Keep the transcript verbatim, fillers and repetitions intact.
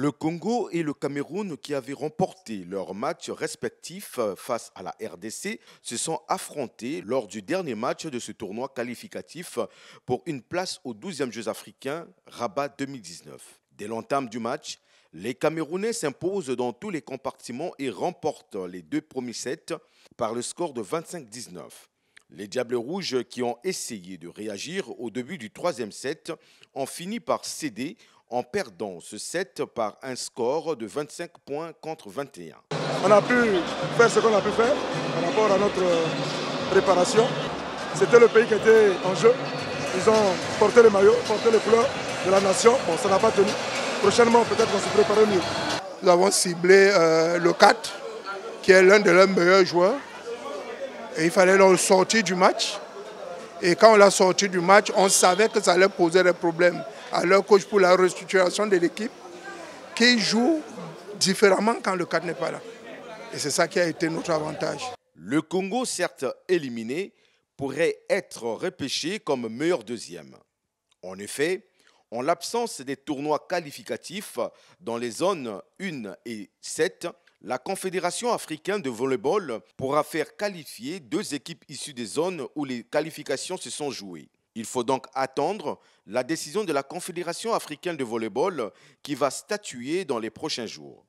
Le Congo et le Cameroun, qui avaient remporté leurs matchs respectifs face à la R D C, se sont affrontés lors du dernier match de ce tournoi qualificatif pour une place aux douzièmes Jeux Africains Rabat deux mille dix-neuf. Dès l'entame du match, les Camerounais s'imposent dans tous les compartiments et remportent les deux premiers sets par le score de vingt-cinq à dix-neuf. Les Diables rouges, qui ont essayé de réagir au début du troisième set, ont fini par céder en perdant ce set par un score de vingt-cinq points contre vingt et un. On a pu faire ce qu'on a pu faire par rapport à notre préparation. C'était le pays qui était en jeu. Ils ont porté les maillots, porté les couleurs de la nation. Bon, ça n'a pas tenu. Prochainement, peut-être qu'on se prépare mieux. Nous avons ciblé euh, le quatre, qui est l'un de leurs meilleurs joueurs. Et il fallait le sortir du match. Et quand on l'a sorti du match, on savait que ça allait poser des problèmes à leur coach pour la restructuration de l'équipe, qui joue différemment quand le quatre n'est pas là. Et c'est ça qui a été notre avantage. Le Congo, certes éliminé, pourrait être repêché comme meilleur deuxième. En effet, en l'absence des tournois qualificatifs dans les zones un et sept, la Confédération africaine de volleyball pourra faire qualifier deux équipes issues des zones où les qualifications se sont jouées. Il faut donc attendre la décision de la Confédération africaine de volleyball qui va statuer dans les prochains jours.